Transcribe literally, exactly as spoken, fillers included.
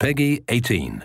Peggy eighteen.